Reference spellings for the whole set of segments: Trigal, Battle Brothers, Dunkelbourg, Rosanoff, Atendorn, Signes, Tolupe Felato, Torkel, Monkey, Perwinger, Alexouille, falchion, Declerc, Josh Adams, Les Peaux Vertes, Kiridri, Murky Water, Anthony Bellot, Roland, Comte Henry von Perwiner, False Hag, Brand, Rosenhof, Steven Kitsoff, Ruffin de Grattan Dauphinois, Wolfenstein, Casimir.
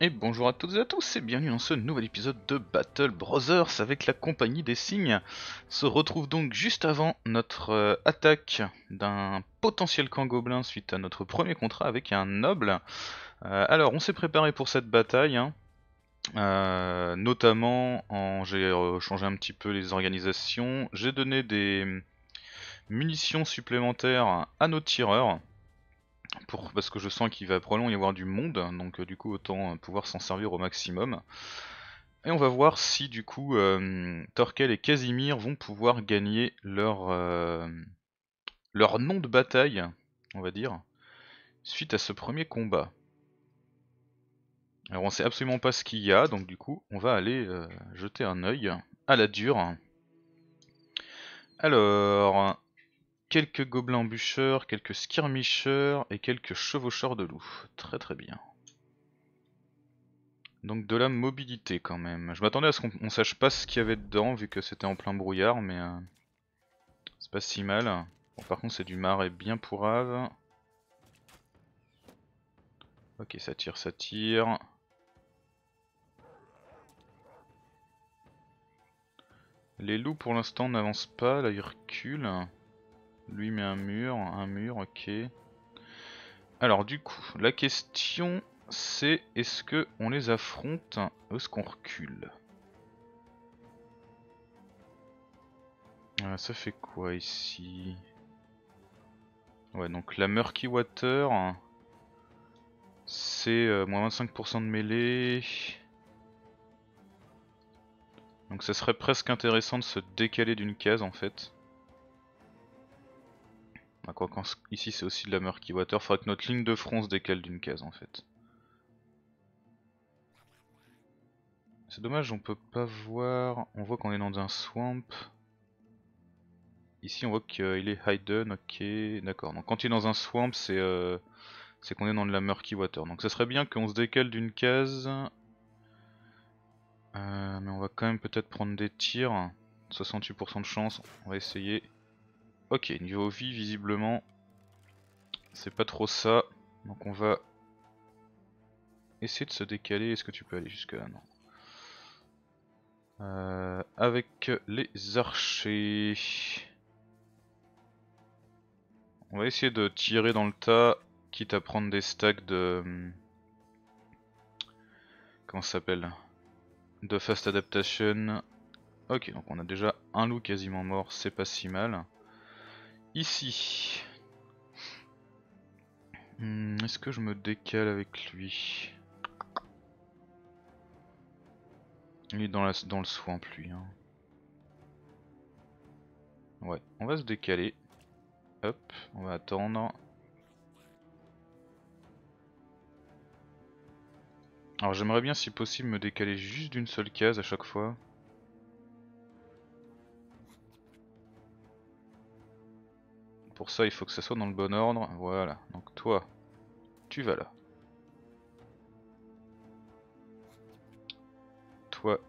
Et bonjour à toutes et à tous et bienvenue dans ce nouvel épisode de Battle Brothers avec la compagnie des Signes. On se retrouve donc juste avant notre attaque d'un potentiel camp gobelin suite à notre premier contrat avec un noble. Alors on s'est préparé pour cette bataille, hein. Notamment j'ai changé un petit peu les organisations, j'ai donné des munitions supplémentaires à nos tireurs. Parce que je sens qu'il va probablement y avoir du monde, donc du coup autant pouvoir s'en servir au maximum. Et on va voir si du coup Torkel et Casimir vont pouvoir gagner leur nom de bataille, on va dire, suite à ce premier combat. Alors on sait absolument pas ce qu'il y a, donc du coup on va aller jeter un œil à la dure. Alors... quelques gobelins bûcheurs, quelques skirmishers et quelques chevaucheurs de loups. Très très bien. Donc de la mobilité quand même. Je m'attendais à ce qu'on sache pas ce qu'il y avait dedans vu que c'était en plein brouillard, mais c'est pas si mal. Bon, par contre c'est du marais bien pourrave. Ok, ça tire, ça tire. Les loups pour l'instant n'avancent pas, là ils reculent. Lui met un mur, ok. Alors du coup, la question c'est est-ce que on les affronte ou est-ce qu'on recule? Ça fait quoi ici? Ouais, donc la Murky Water, c'est moins 25% de mêlée. Donc ça serait presque intéressant de se décaler d'une case en fait. Quoi, quand ici c'est aussi de la Murky Water, faudrait que notre ligne de front se décale d'une case en fait. C'est dommage, on peut pas voir. On voit qu'on est dans un swamp. Ici on voit qu'il est hidden, ok, d'accord. Donc quand il est dans un swamp, c'est qu'on est dans de la Murky Water. Donc ça serait bien qu'on se décale d'une case. Mais on va quand même peut-être prendre des tirs. 68% de chance, on va essayer. Ok, niveau vie visiblement c'est pas trop ça, donc on va essayer de se décaler. Est-ce que tu peux aller jusque là? Non. Avec les archers on va essayer de tirer dans le tas, quitte à prendre des stacks de... comment ça s'appelle? De fast adaptation. Ok, donc on a déjà un loup quasiment mort, c'est pas si mal. Ici, est-ce que je me décale avec lui? Il est dans le swamp lui, hein. Ouais, on va se décaler. Hop, on va attendre. Alors j'aimerais bien si possible me décaler juste d'une seule case à chaque fois. Pour ça il faut que ça soit dans le bon ordre, voilà, donc toi, tu vas là. Toi,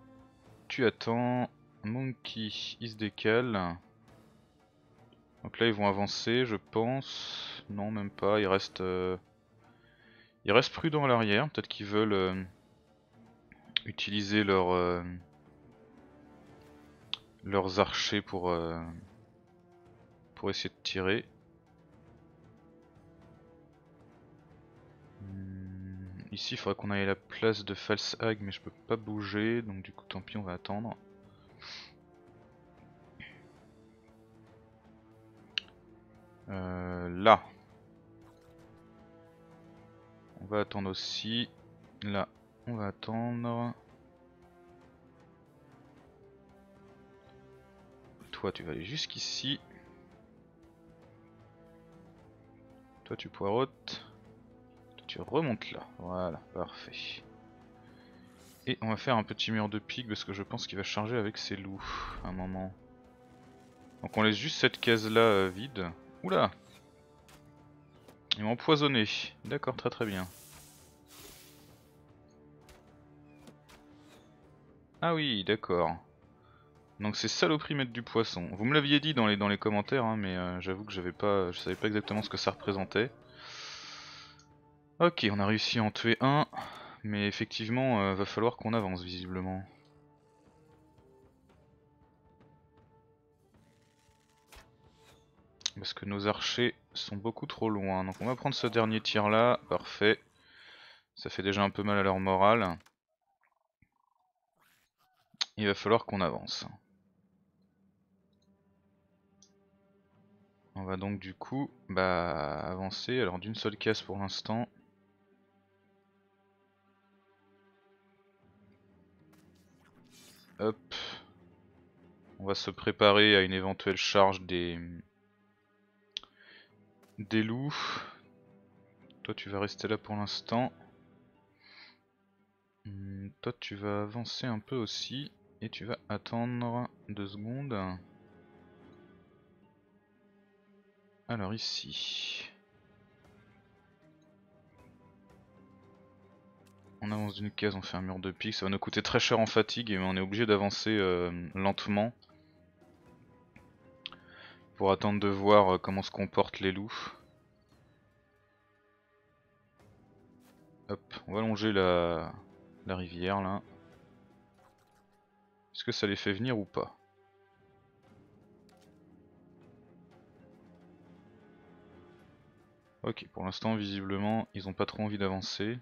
tu attends, Monkey, il se décale. Donc là ils vont avancer je pense, non même pas, ils restent prudents à l'arrière, peut-être qu'ils veulent utiliser leurs archers pour essayer de tirer. Ici il faudrait qu'on aille à la place de False Hag, mais je peux pas bouger, donc du coup tant pis, on va attendre. Là on va attendre aussi, là on va attendre. Toi tu vas aller jusqu'ici. Toi tu poireautes, toi tu remontes là, voilà, parfait. Et on va faire un petit mur de pique parce que je pense qu'il va charger avec ses loups à un moment. Donc on laisse juste cette case là vide. Oula! Il m'a empoisonné, d'accord, très très bien. Ah oui, d'accord. Donc c'est saloperie mettre du poisson. Vous me l'aviez dit dans les commentaires, hein, mais j'avoue que je savais pas exactement ce que ça représentait. Ok, on a réussi à en tuer un. mais effectivement va falloir qu'on avance visiblement. Parce que nos archers sont beaucoup trop loin, donc on va prendre ce dernier tir là, parfait. Ça fait déjà un peu mal à leur morale. Il va falloir qu'on avance. On va donc du coup avancer, alors d'une seule case pour l'instant. Hop. On va se préparer à une éventuelle charge des loups. Toi tu vas rester là pour l'instant. Toi tu vas avancer un peu aussi et tu vas attendre 2 secondes. Alors ici, on avance d'une case, on fait un mur de pique, ça va nous coûter très cher en fatigue, mais on est obligé d'avancer lentement pour attendre de voir comment se comportent les loups. Hop, on va longer la rivière là. Est-ce que ça les fait venir ou pas ? Ok, pour l'instant visiblement ils n'ont pas trop envie d'avancer.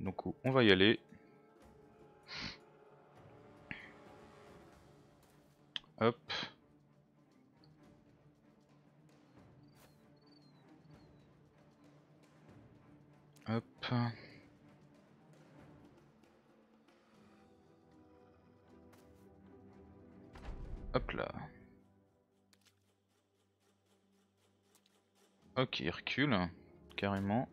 Donc on va y aller. Hop. Hop. Hop là. Ok, il recule, carrément.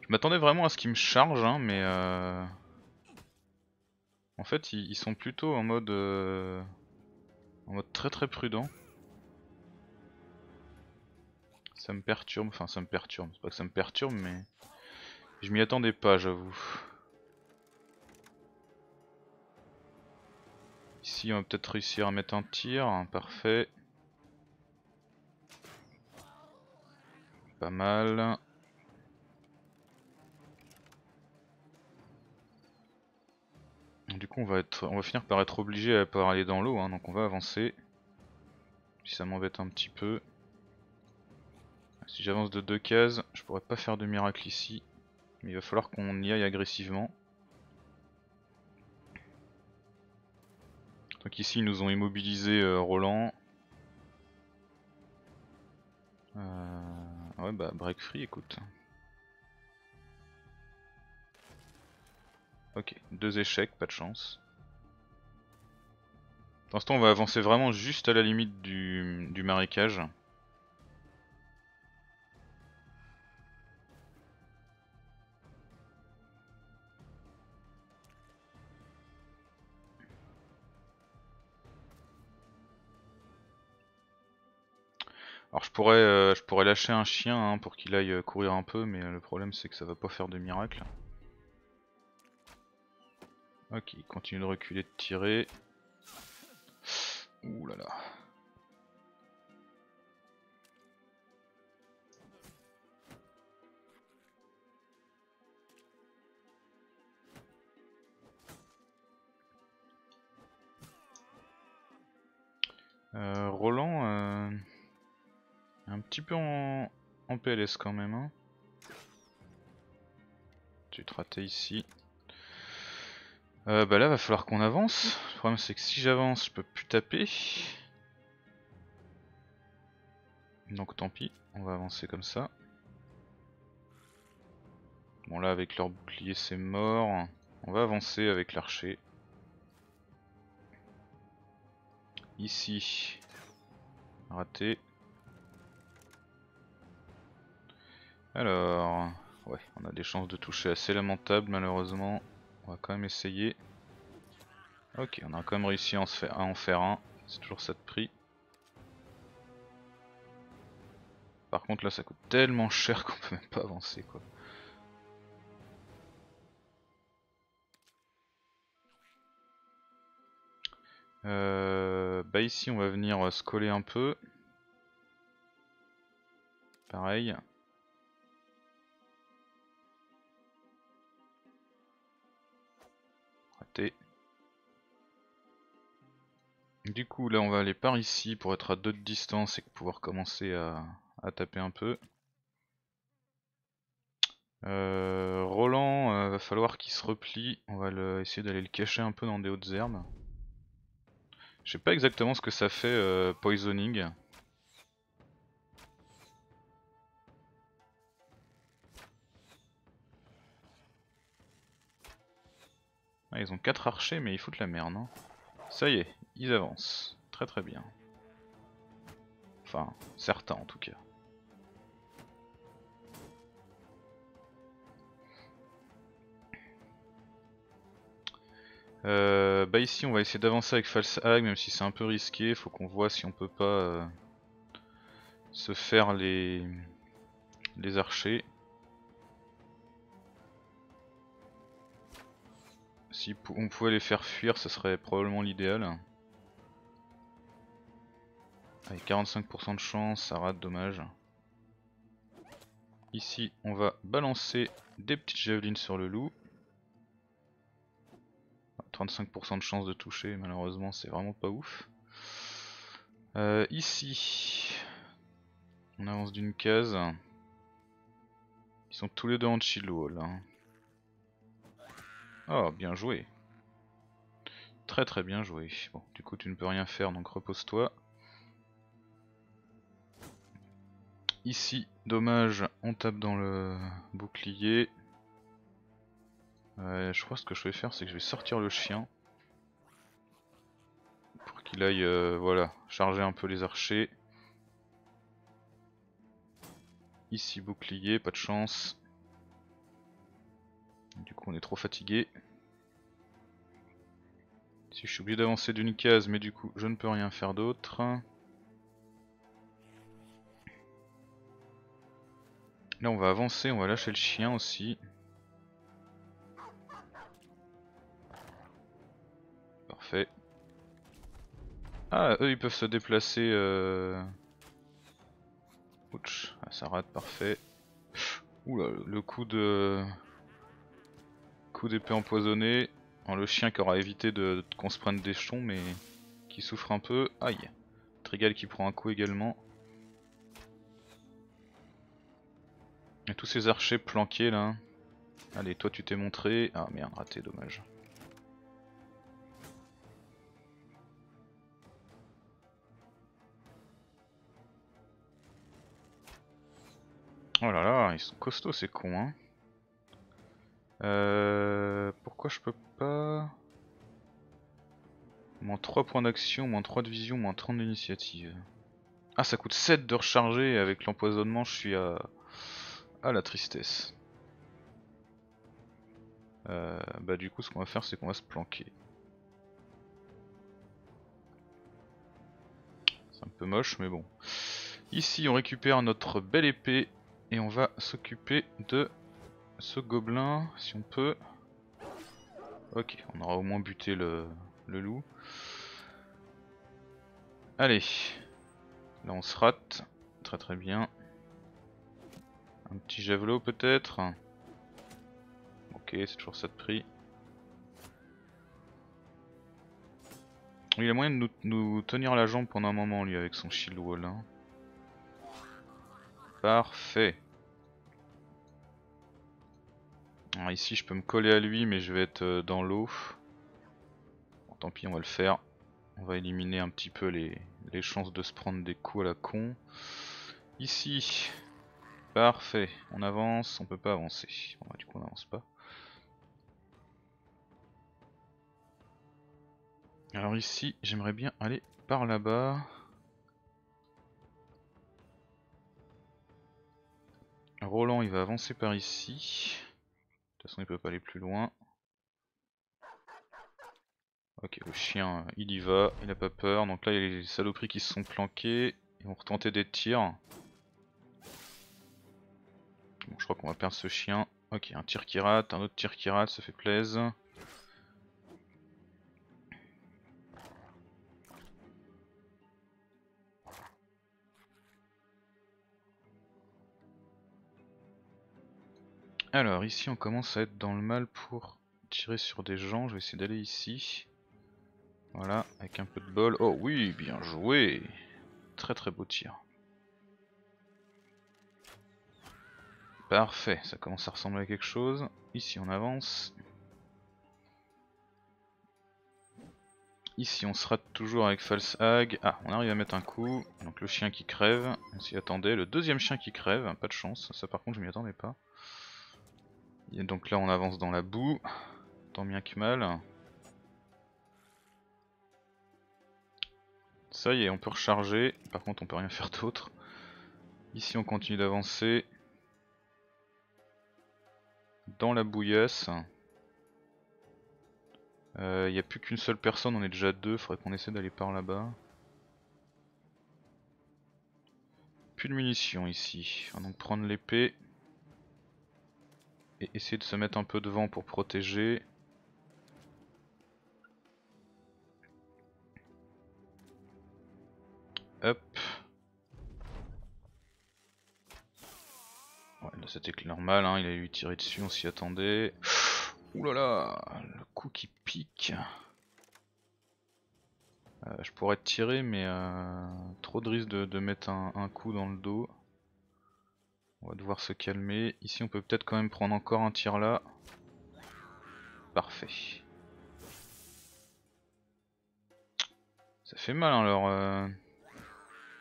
Je m'attendais vraiment à ce qu'ils me chargent, hein, mais... En fait, ils sont plutôt en mode très très prudent. Ça me perturbe, enfin ça me perturbe, c'est pas que ça me perturbe, mais... Je m'y attendais pas, j'avoue. Ici on va peut-être réussir à mettre un tir, hein, parfait. Pas mal. Du coup on va finir par être obligé à pas aller dans l'eau, hein, donc on va avancer. Si ça m'embête un petit peu. Si j'avance de 2 cases, je pourrais pas faire de miracle ici. Mais il va falloir qu'on y aille agressivement. Donc ici ils nous ont immobilisé Roland. Ouais bah break free, écoute. Ok, 2 échecs, pas de chance. Pour l'instant on va avancer vraiment juste à la limite du marécage. Alors je pourrais lâcher un chien, hein, pour qu'il aille courir un peu, mais le problème c'est que ça va pas faire de miracle. Ok, il continue de reculer, de tirer. Ouh là là. Roland... Un petit peu en PLS quand même, hein. Tu te ratais ici. Bah là va falloir qu'on avance. Le problème c'est que si j'avance je peux plus taper. Donc tant pis, on va avancer comme ça. Bon là avec leur bouclier c'est mort. On va avancer avec l'archer. Ici. Raté. Alors, ouais, on a des chances de toucher assez lamentables malheureusement, on va quand même essayer. Ok, on a quand même réussi à en faire un, c'est toujours ça de prix. Par contre là ça coûte tellement cher qu'on peut même pas avancer quoi. Bah ici on va venir se coller un peu. Pareil. Raté. Du coup là on va aller par ici pour être à d'autres distances et pouvoir commencer à taper un peu. Roland, va falloir qu'il se replie. On va essayer d'aller le cacher un peu dans des hautes herbes. Je sais pas exactement ce que ça fait poisoning. Ah, ils ont 4 archers mais ils foutent la merde. Hein. Ça y est, ils avancent. Très très bien. Enfin, certains en tout cas. Bah ici on va essayer d'avancer avec False Hag, même si c'est un peu risqué, faut qu'on voit si on peut pas se faire les archers. Si on pouvait les faire fuir, ce serait probablement l'idéal. Avec 45% de chance, ça rate, dommage. Ici on va balancer des petites javelines sur le loup. 35% de chance de toucher, malheureusement c'est vraiment pas ouf. Ici on avance d'une case. Ils sont tous les deux en chill wall là. Oh, bien joué. Très très bien joué. Bon, du coup tu ne peux rien faire donc repose-toi. Ici, dommage, on tape dans le bouclier. Je crois que ce que je vais faire c'est que je vais sortir le chien pour qu'il aille voilà, charger un peu les archers. Ici bouclier, pas de chance. Du coup on est trop fatigué. Si je suis obligé d'avancer d'une case mais du coup je ne peux rien faire d'autre. Là on va avancer, on va lâcher le chien aussi. Parfait. Ah, eux ils peuvent se déplacer. Ouch, ah, ça rate, parfait. Oula, le coup d'épée empoisonné. Alors, le chien qui aura évité qu'on se prenne des jetons, mais qui souffre un peu. Aïe. Trigal qui prend un coup également. Et tous ces archers planqués là. Allez, toi tu t'es montré. Ah merde, raté, dommage. Oh là là, ils sont costauds ces cons hein. Pourquoi je peux pas... Moins 3 points d'action, moins 3 de vision, moins 30 d'initiative. Ah, ça coûte 7 de recharger, avec l'empoisonnement je suis à la tristesse. Bah du coup ce qu'on va faire c'est qu'on va se planquer. C'est un peu moche mais bon. Ici on récupère notre belle épée. Et on va s'occuper de ce gobelin, si on peut. Ok, on aura au moins buté le loup. Allez. Là on se rate. Très très bien. Un petit javelot peut-être. Ok, c'est toujours ça de prix. Il a moyen de nous tenir la jambe pendant un moment lui avec son shield wall. Hein. Parfait. Alors ici je peux me coller à lui mais je vais être dans l'eau. Bon, tant pis on va le faire. On va éliminer un petit peu les chances de se prendre des coups à la con. Ici. Parfait. On avance, on peut pas avancer. Bon, bah, du coup on n'avance pas. Alors ici j'aimerais bien aller par là-bas. Roland il va avancer par ici. De toute façon il peut pas aller plus loin. Ok, le chien il y va, il a pas peur. Donc là il y a les saloperies qui se sont planquées. Ils vont retenter des tirs. Bon, je crois qu'on va perdre ce chien. Ok, un tir qui rate, un autre tir qui rate, ça fait plaise. Alors ici on commence à être dans le mal pour tirer sur des gens, je vais essayer d'aller ici. Voilà, avec un peu de bol. Oh oui, bien joué. Très très beau tir. Parfait, ça commence à ressembler à quelque chose. Ici on avance. Ici on se rate toujours avec False Hag. Ah, on arrive à mettre un coup. Donc le chien qui crève, on s'y attendait. Le deuxième chien qui crève, pas de chance. Ça par contre je m'y attendais pas. Et donc là on avance dans la boue. Tant bien que mal. Ça y est, on peut recharger. Par contre on peut rien faire d'autre. Ici on continue d'avancer. Dans la bouillasse, il n'y a plus qu'une seule personne, on est déjà deux, faudrait qu'on essaie d'aller par là-bas. Plus de munitions ici, on va donc prendre l'épée et essayer de se mettre un peu devant pour protéger. Hop. Ouais, c'était normal, hein, il allait lui tirer dessus, on s'y attendait. Oulala, le coup qui pique. Je pourrais tirer, mais trop de risque de mettre un coup dans le dos. On va devoir se calmer. Ici, on peut-être quand même prendre encore un tir là. Parfait. Ça fait mal, hein,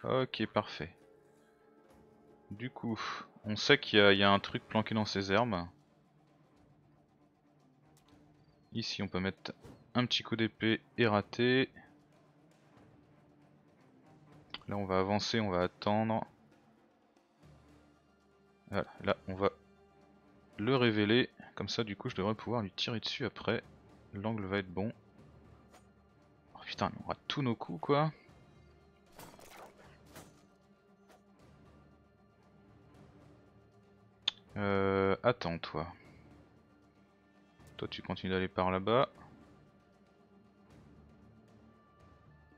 alors. Ok, parfait. Du coup. On sait qu'il y a un truc planqué dans ces herbes. Ici on peut mettre un petit coup d'épée et rater. Là on va avancer, on va attendre. Voilà, là on va le révéler. Comme ça du coup je devrais pouvoir lui tirer dessus après. L'angle va être bon. Oh putain, mais on rate tous nos coups quoi. Attends toi. Toi tu continues d'aller par là-bas.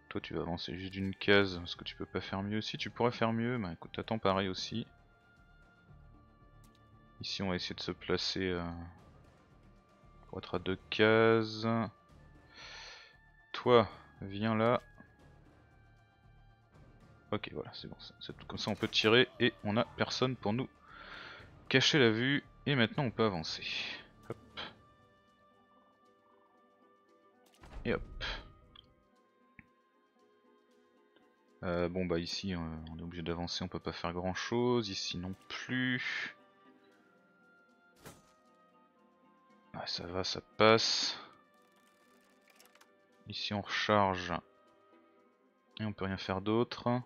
Toi tu vas avancer juste d'une case parce que tu peux pas faire mieux. Si tu pourrais faire mieux, bah écoute t'attends pareil aussi. Ici on va essayer de se placer pour être à deux cases. Toi viens là. Ok voilà c'est bon, c'est tout comme ça on peut tirer et on a personne pour nous. Cacher la vue et maintenant on peut avancer. Hop. Et hop. Bon bah ici on est obligé d'avancer, on peut pas faire grand chose, ici non plus. Ah, ça va, ça passe. Ici on recharge. Et on peut rien faire d'autre.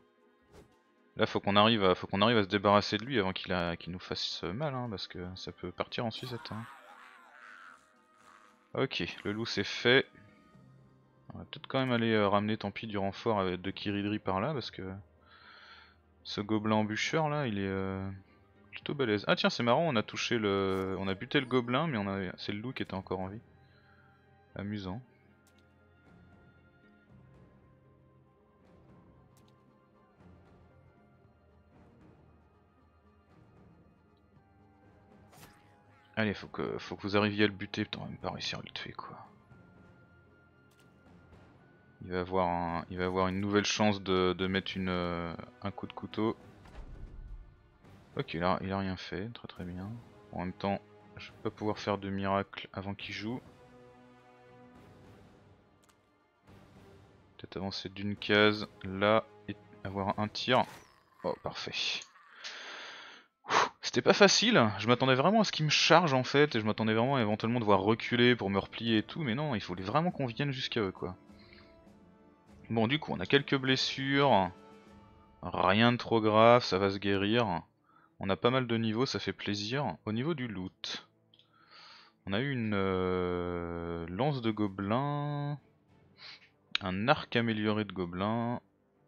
Là faut qu'on arrive à se débarrasser de lui avant qu'il nous fasse mal hein, parce que ça peut partir en sucette hein. Ok, le loup c'est fait. On va peut-être quand même aller ramener tant pis du renfort de Kiridri par là parce que ce gobelin embûcheur là il est plutôt balèze. Ah tiens c'est marrant, on a touché le. On a buté le gobelin mais c'est le loup qui était encore en vie. Amusant. Allez, faut que vous arriviez à le buter, putain, on va même pas réussir à le tuer quoi. Il va avoir une nouvelle chance de mettre un coup de couteau. Ok, là, il a rien fait, très très bien. En même temps, je vais pas pouvoir faire de miracle avant qu'il joue. Peut-être avancer d'une case, là, et avoir un tir. Oh, parfait. C'était pas facile, je m'attendais vraiment à ce qu'il me charge en fait, et je m'attendais vraiment à éventuellement devoir reculer pour me replier et tout, mais non, il fallait vraiment qu'on vienne jusqu'à eux quoi. Bon du coup, on a quelques blessures, rien de trop grave, ça va se guérir, on a pas mal de niveaux, ça fait plaisir. Au niveau du loot, on a eu une lance de gobelin, un arc amélioré de gobelin,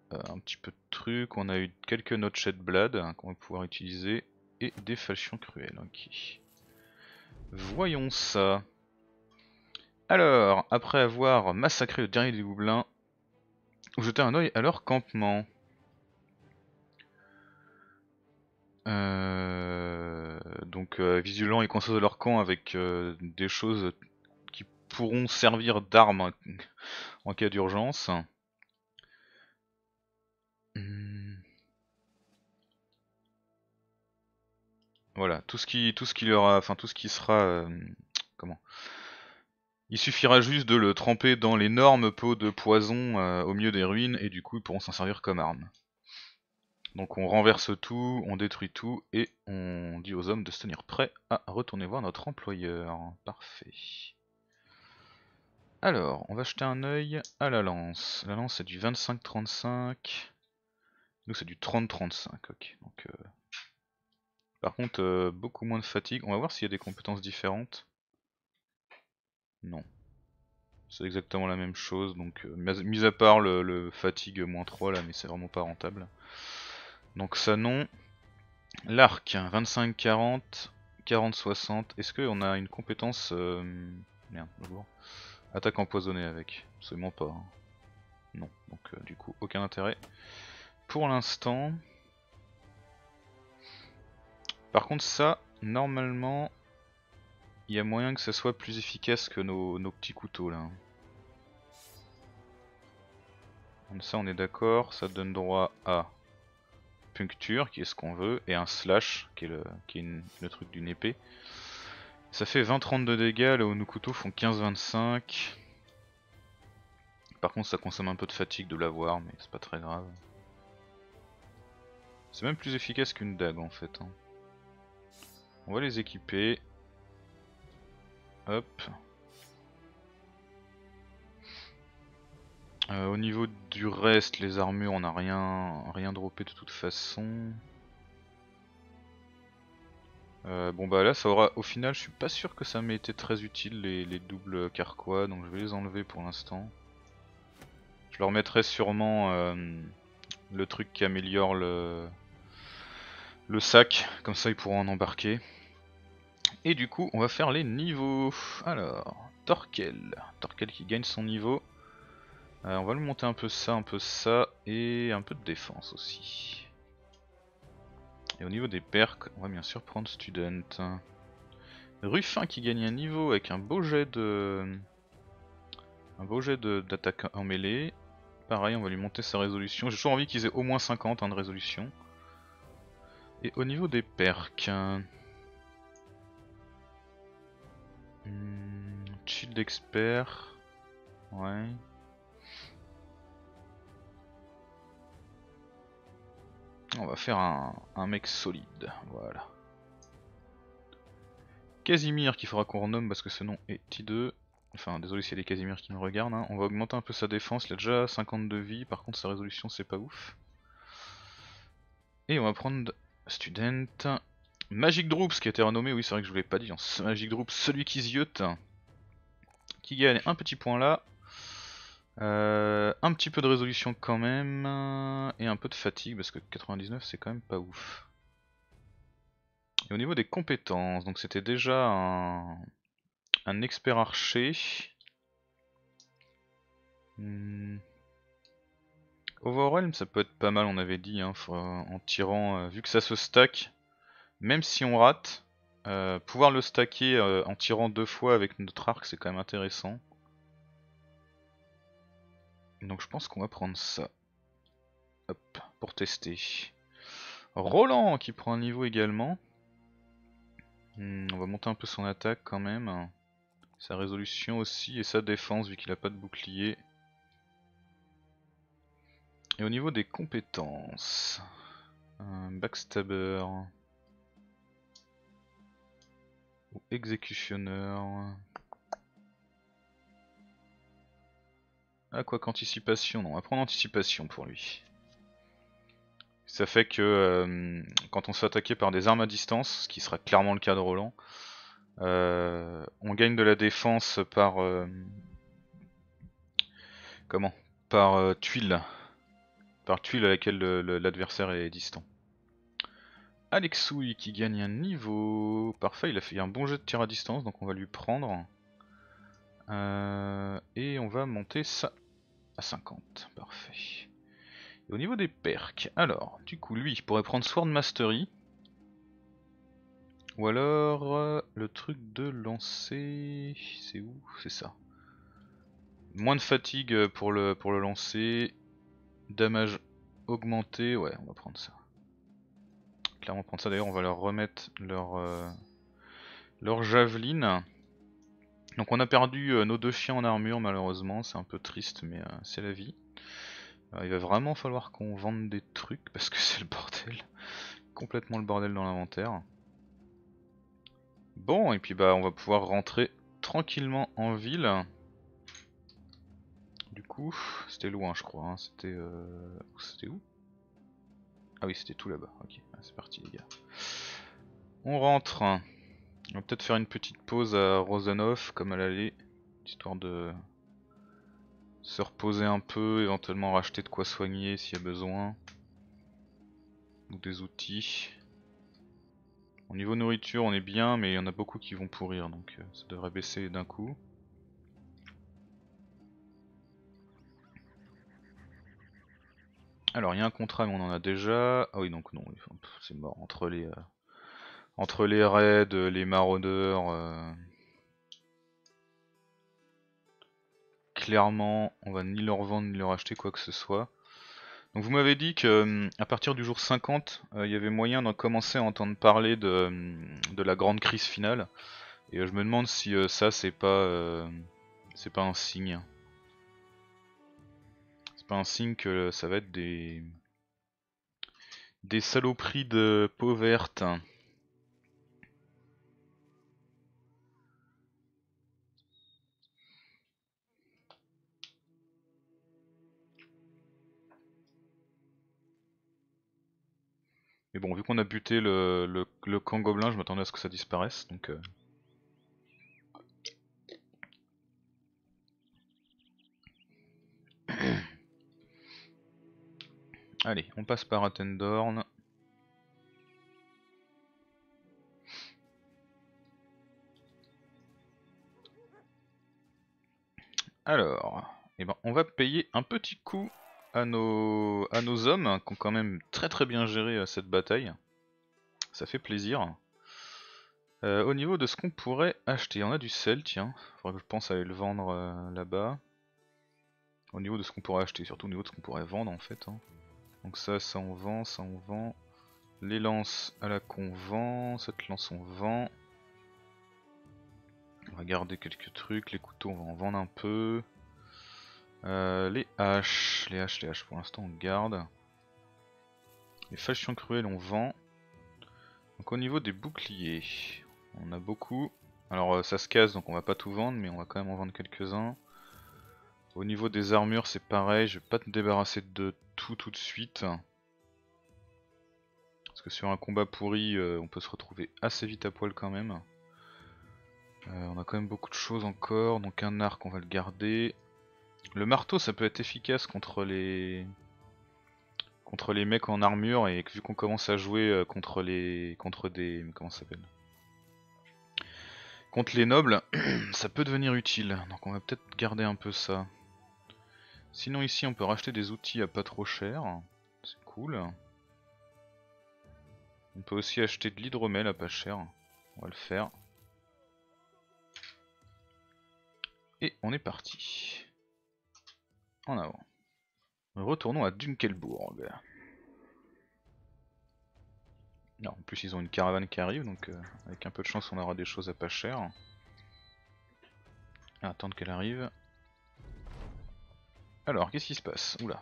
un petit peu de trucs, on a eu quelques notched blades hein, qu'on va pouvoir utiliser. Et des falchions cruels, ok. Voyons ça. Alors, après avoir massacré le dernier des gobelins, jetez un oeil à leur campement. donc vigilant et conscients de leur camp avec des choses qui pourront servir d'armes en cas d'urgence. Voilà, il suffira juste de le tremper dans l'énorme pot de poison au milieu des ruines et du coup ils pourront s'en servir comme arme. Donc on renverse tout, on détruit tout et on dit aux hommes de se tenir prêts à retourner voir notre employeur. Parfait. Alors, on va jeter un œil à la lance. La lance c'est du 25-35. Nous c'est du 30-35, ok. Donc, par contre, beaucoup moins de fatigue. On va voir s'il y a des compétences différentes. Non. C'est exactement la même chose, donc mis à part le fatigue moins 3 là, mais c'est vraiment pas rentable. Donc ça non. L'arc, 25-40, 40-60. Est-ce qu'on a une compétence... Merde, bonjour. Attaque empoisonnée avec. Absolument pas. Hein. Non, donc du coup, aucun intérêt. Pour l'instant... Par contre ça, normalement... Il y a moyen que ça soit plus efficace que nos petits couteaux là. Comme ça on est d'accord, ça donne droit à puncture qui est ce qu'on veut et un slash qui est le truc d'une épée. Ça fait 20-30 de dégâts, là où nos couteaux font 15-25. Par contre ça consomme un peu de fatigue de l'avoir mais c'est pas très grave. C'est même plus efficace qu'une dague en fait. Hein. On va les équiper. Hop. Au niveau du reste, les armures, on n'a rien droppé de toute façon. Bon bah là ça aura, au final je suis pas sûr que ça m'ait été très utile les doubles carquois, donc je vais les enlever pour l'instant. Je leur mettrai sûrement le truc qui améliore le sac, comme ça ils pourront en embarquer. Et du coup on va faire les niveaux. Alors Torkel qui gagne son niveau. On va lui monter un peu ça et un peu de défense aussi. Et au niveau des perks on va bien sûr prendre Student. Ruffin qui gagne un niveau avec un beau jet d'attaque en mêlée. Pareil on va lui monter sa résolution. J'ai toujours envie qu'ils aient au moins 50 hein, de résolution. Et au niveau des perks... Shield expert, ouais. On va faire un mec solide, voilà. Casimir qu'il faudra qu'on renomme parce que ce nom est hideux. Enfin désolé s'il y a des Casimir qui me regardent, hein. On va augmenter un peu sa défense, il a déjà 52 vies, par contre sa résolution c'est pas ouf. Et on va prendre Student. Magic Droops qui a été renommé, oui c'est vrai que je vous l'ai pas dit, Magic Droops, celui qui ziote, qui gagne un petit point là, un petit peu de résolution quand même, et un peu de fatigue parce que 99 c'est quand même pas ouf. Et au niveau des compétences, donc c'était déjà un expert archer. Overwhelm ça peut être pas mal on avait dit, hein, en tirant, vu que ça se stack. Même si on rate, pouvoir le stacker en tirant deux fois avec notre arc c'est quand même intéressant. Donc je pense qu'on va prendre ça. Hop, pour tester. Roland qui prend un niveau également. On va monter un peu son attaque quand même. Sa résolution aussi et sa défense vu qu'il n'a pas de bouclier. Et au niveau des compétences. Backstabber. Ou exécutionneur. Ah quoi qu'anticipation, non, on va prendre anticipation pour lui. Ça fait que quand on se fait attaquer par des armes à distance, ce qui sera clairement le cas de Roland, on gagne de la défense par tuile. Par tuile à laquelle l'adversaire est distant. Alexouille qui gagne un niveau, parfait, il a fait un bon jet de tir à distance, donc on va lui prendre. Et on va monter ça à 50, parfait. Et au niveau des perks, alors, du coup lui, il pourrait prendre Sword Mastery. Ou alors le truc de lancer, c'est où? C'est ça. Moins de fatigue pour le lancer. Damage augmenté, ouais on va prendre ça. Clairement prendre ça, d'ailleurs on va leur remettre leur javeline. Donc on a perdu nos deux chiens en armure malheureusement, c'est un peu triste mais c'est la vie. Il va vraiment falloir qu'on vende des trucs parce que c'est le bordel. Complètement le bordel dans l'inventaire. Bon et puis bah on va pouvoir rentrer tranquillement en ville. Du coup, c'était loin je crois, hein. C'était c'était où? Ah oui c'était tout là-bas, ok, c'est parti les gars. On rentre. On va peut-être faire une petite pause à Rosanoff comme à l'aller, histoire de se reposer un peu, éventuellement racheter de quoi soigner s'il y a besoin. Ou des outils. Au niveau nourriture on est bien mais il y en a beaucoup qui vont pourrir donc ça devrait baisser d'un coup. Alors il y a un contrat mais on en a déjà. Ah oui donc non, c'est mort entre les raids, les maraudeurs. Clairement on va ni leur vendre ni leur acheter quoi que ce soit. Donc vous m'avez dit que à partir du jour 50 il y avait moyen d'en commencer à entendre parler de la grande crise finale. Et je me demande si ça c'est pas un signe. C'est pas un signe que ça va être des saloperies de peau verte. Mais bon, vu qu'on a buté le camp gobelin, je m'attendais à ce que ça disparaisse, donc... Allez, on passe par Atendorn. Alors, eh ben, on va payer un petit coup à nos hommes qui ont quand même très bien géré cette bataille, ça fait plaisir. Au niveau de ce qu'on pourrait acheter, on a du sel, tiens, faudrait que je pense à aller le vendre là-bas. Au niveau de ce qu'on pourrait acheter, surtout au niveau de ce qu'on pourrait vendre en fait. Hein. Donc ça on vend, ça on vend. Les lances à la con vend, cette lance on vend. On va garder quelques trucs, les couteaux on va en vendre un peu. Les haches pour l'instant on garde. Les fashions cruelles on vend. Donc au niveau des boucliers, on a beaucoup. Alors ça se casse donc on va pas tout vendre mais on va quand même en vendre quelques-uns. Au niveau des armures c'est pareil, je vais pas te débarrasser de tout de suite. Parce que sur un combat pourri on peut se retrouver assez vite à poil quand même. On a quand même beaucoup de choses encore, donc un arc on va le garder. Le marteau ça peut être efficace contre les mecs en armure et vu qu'on commence à jouer contre les nobles ça peut devenir utile donc on va peut-être garder un peu ça. Sinon ici on peut racheter des outils à pas trop cher, c'est cool. On peut aussi acheter de l'hydromel à pas cher, on va le faire. Et on est parti. En avant. Retournons à Dunkelbourg. Non, en plus ils ont une caravane qui arrive, donc avec un peu de chance on aura des choses à pas cher. À attendre qu'elle arrive. Alors, qu'est-ce qui se passe? Oula.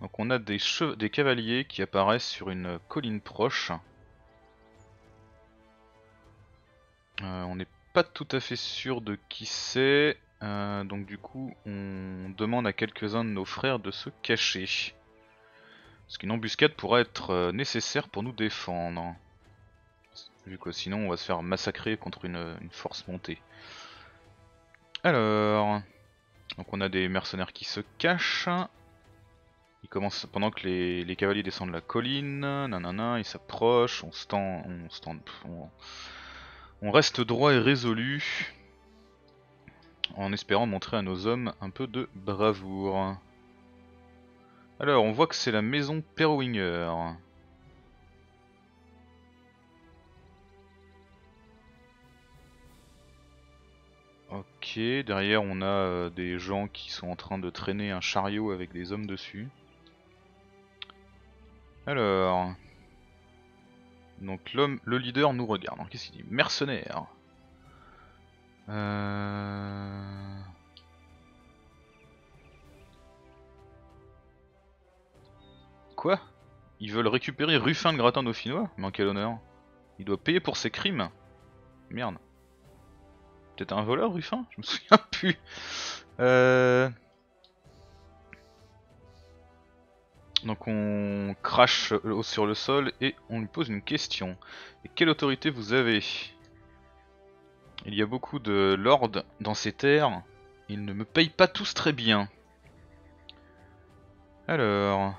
Donc on a des cavaliers qui apparaissent sur une colline proche. On n'est pas tout à fait sûr de qui c'est, donc du coup on demande à quelques-uns de nos frères de se cacher. Parce qu'une embuscade pourrait être nécessaire pour nous défendre. Vu que sinon on va se faire massacrer contre une force montée. Alors, donc on a des mercenaires qui se cachent. Ils commencent pendant que les cavaliers descendent la colline, nanana, ils s'approchent, on reste droit et résolu, en espérant montrer à nos hommes un peu de bravoure. Alors, on voit que c'est la maison Perwinger. Ok, derrière on a des gens qui sont en train de traîner un chariot avec des hommes dessus. Alors... Donc le leader nous regarde. Qu'est-ce qu'il dit? Mercenaire. Quoi? Ils veulent récupérer Ruffin de Grattan Dauphinois? Mais en quel honneur? Il doit payer pour ses crimes. Merde. Peut-être un voleur, Ruffin? Je me souviens plus. Donc on crache sur le sol et on lui pose une question. Et quelle autorité vous avez? Il y a beaucoup de lords dans ces terres. Ils ne me payent pas tous très bien. Alors...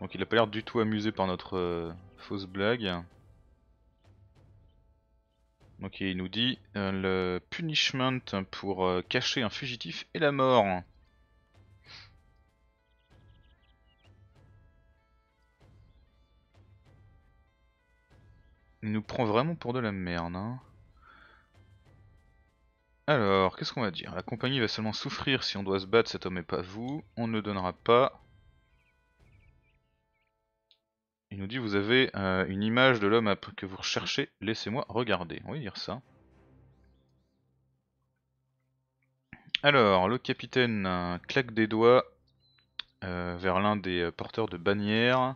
Donc il a pas l'air du tout amusé par notre fausse blague. Donc il nous dit le punishment pour cacher un fugitif est la mort. Il nous prend vraiment pour de la merde. Hein. Alors, qu'est-ce qu'on va dire? La compagnie va seulement souffrir si on doit se battre, cet homme est pas vous. On ne donnera pas. Il nous dit vous avez une image de l'homme que vous recherchez, laissez-moi regarder. On va dire ça. Alors, le capitaine claque des doigts vers l'un des porteurs de bannières.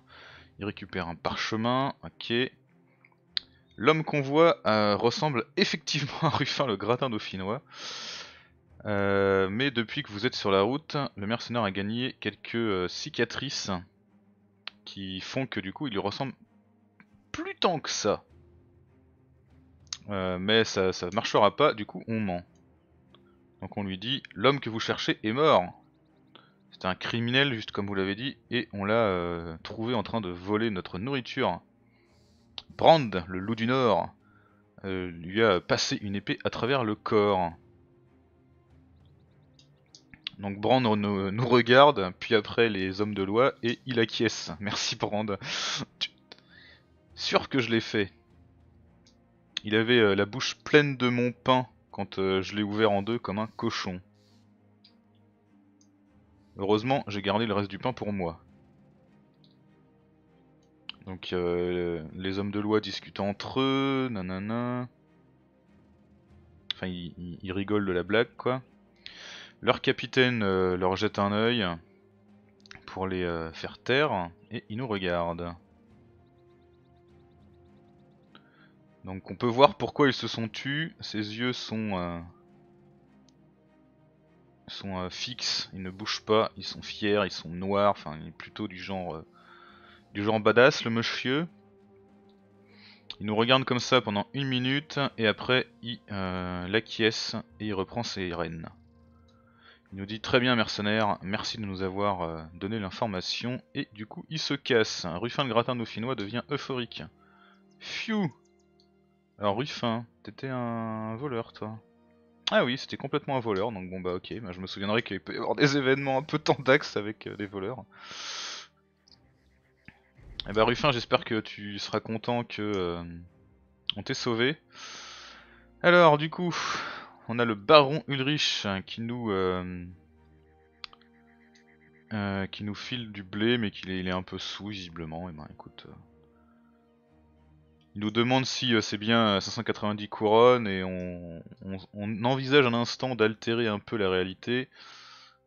Il récupère un parchemin, ok. L'homme qu'on voit ressemble effectivement à Ruffin le Grattan Dauphinois. Mais depuis que vous êtes sur la route, le mercenaire a gagné quelques cicatrices. Qui font que du coup il lui ressemble plus tant que ça. Mais ça ne marchera pas, du coup on ment. Donc on lui dit l'homme que vous cherchez est mort. C'était un criminel juste comme vous l'avez dit et on l'a trouvé en train de voler notre nourriture. Brand, le loup du nord, lui a passé une épée à travers le corps. Donc Brand nous regarde, puis après les hommes de loi, et il acquiesce. Merci Brand. Sûr que je l'ai fait. Il avait la bouche pleine de mon pain quand je l'ai ouvert en deux comme un cochon. Heureusement, j'ai gardé le reste du pain pour moi. Donc les hommes de loi discutent entre eux, nanana. Enfin, ils rigolent de la blague, quoi. Leur capitaine leur jette un œil pour les faire taire et ils nous regardent. Donc on peut voir pourquoi ils se sont tus. Ses yeux sont fixes, ils ne bougent pas, ils sont fiers, ils sont noirs. Enfin, il est plutôt du genre badass le monsieur. Il nous regarde comme ça pendant une minute et après il l'acquiesce et il reprend ses rênes. Il nous dit très bien mercenaire, merci de nous avoir donné l'information, et du coup il se casse. Ruffin le Grattan Dauphinois devient euphorique. Phew! Alors Ruffin, t'étais un voleur toi. Ah oui, c'était complètement un voleur, donc bon bah ok, bah, je me souviendrai qu'il peut y avoir des événements un peu tendax avec des voleurs. Et bah Ruffin, j'espère que tu seras content que on t'ait sauvé. Alors du coup... On a le Baron Ulrich qui nous file du blé, mais il est un peu sous visiblement. Et ben écoute, il nous demande si c'est bien 590 couronnes et on envisage un instant d'altérer un peu la réalité,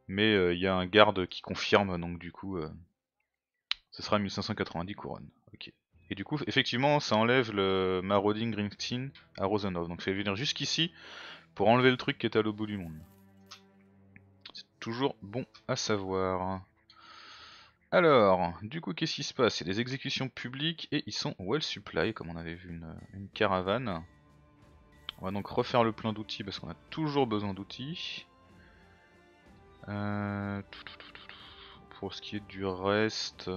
mais il y a un garde qui confirme, donc du coup, ce sera 1590 couronnes. Ok. Et du coup, effectivement, ça enlève le Marauding Greenstein à Rosenhof. Donc, il faut venir jusqu'ici pour enlever le truc qui est à l'autre bout du monde. C'est toujours bon à savoir. Alors, du coup, qu'est-ce qui se passe? Il y a des exécutions publiques et ils sont well supply, comme on avait vu une caravane. On va donc refaire le plein d'outils parce qu'on a toujours besoin d'outils. Pour ce qui est du reste...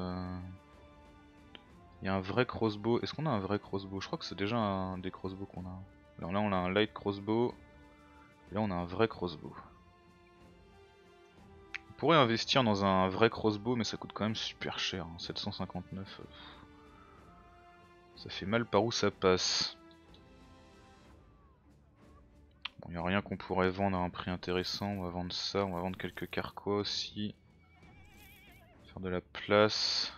Il y a un vrai crossbow. Est-ce qu'on a un vrai crossbow? Je crois que c'est déjà un des crossbows qu'on a. Alors là on a un light crossbow. Là on a un vrai crossbow. pourrais investir dans un vrai crossbow, mais ça coûte quand même super cher, hein, 759. Ça fait mal par où ça passe. Bon, il n'y a rien qu'on pourrait vendre à un prix intéressant. On va vendre ça, on va vendre quelques carquois aussi. Faire de la place.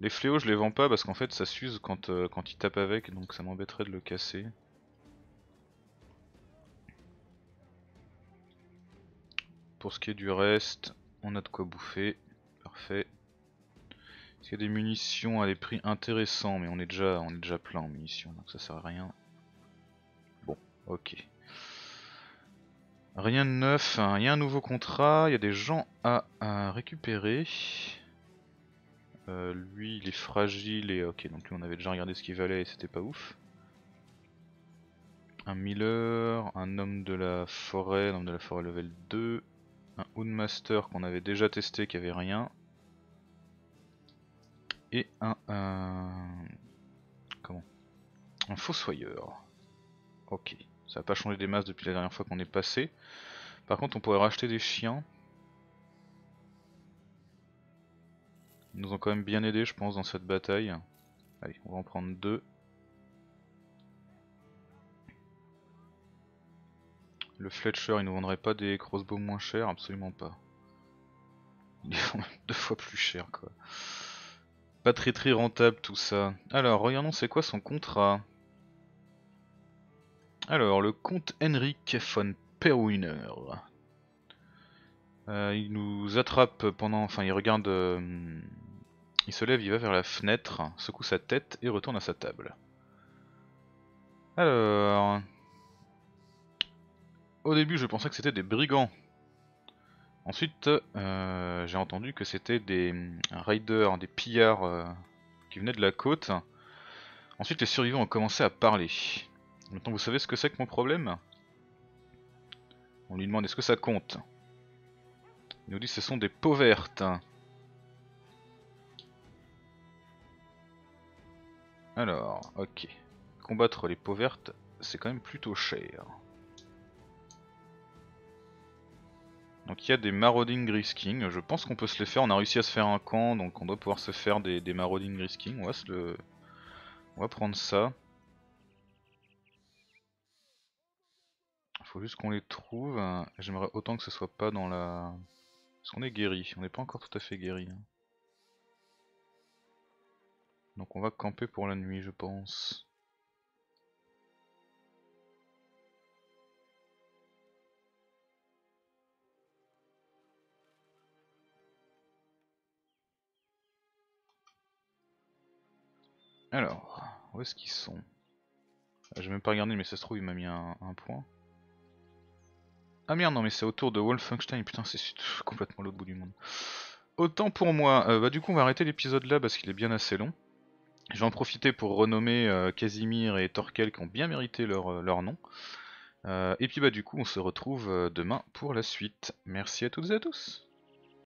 Les fléaux, je les vends pas parce qu'en fait ça s'use quand ils tapent avec, donc ça m'embêterait de le casser. Pour ce qui est du reste, on a de quoi bouffer. Parfait. Parce qu'il y a des munitions à des prix intéressants, mais on est déjà plein en munitions, donc ça sert à rien. Bon, ok. Rien de neuf, hein. Il y a un nouveau contrat, il y a des gens à récupérer. Lui il est fragile et ok, donc lui on avait déjà regardé ce qu'il valait et c'était pas ouf. Un miller, un homme de la forêt, l'homme de la forêt level 2, un houndmaster qu'on avait déjà testé qui avait rien, et un fossoyeur. Ok, ça n'a pas changé des masses depuis la dernière fois qu'on est passé. Par contre on pourrait racheter des chiens. Ils nous ont quand même bien aidé, je pense, dans cette bataille. Allez, on va en prendre deux. Le Fletcher, il nous vendrait pas des crossbows moins chers, absolument pas. Ils les vendent deux fois plus cher, quoi. Pas très très rentable tout ça. Alors, regardons c'est quoi son contrat. Alors, le comte Henry von Perwiner. Il nous attrape pendant... Enfin, il regarde... il se lève, il va vers la fenêtre, secoue sa tête et retourne à sa table. Alors... Au début, je pensais que c'était des brigands. Ensuite, j'ai entendu que c'était des raiders, des pillards qui venaient de la côte. Ensuite, les survivants ont commencé à parler. Maintenant, vous savez ce que c'est que mon problème? On lui demande est-ce que ça compte? Il nous dit ce sont des peaux vertes. Alors, ok. Combattre les peaux vertes, c'est quand même plutôt cher. Donc il y a des marauding grisking. Je pense qu'on peut se les faire. On a réussi à se faire un camp, donc on doit pouvoir se faire des marauding grisking. On va prendre ça. Faut juste qu'on les trouve. J'aimerais autant que ce soit pas dans la... Parce qu'on est guéri, on n'est pas encore tout à fait guéri. Donc on va camper pour la nuit je pense. Alors, où est-ce qu'ils sont? J'ai même pas regardé mais ça se trouve il m'a mis un point. Ah merde non mais c'est autour de Wolfenstein, putain c'est complètement l'autre bout du monde. Autant pour moi, bah du coup on va arrêter l'épisode là parce qu'il est bien assez long. Je vais en profiter pour renommer Casimir et Torkel qui ont bien mérité leur nom. Et puis bah du coup on se retrouve demain pour la suite. Merci à toutes et à tous.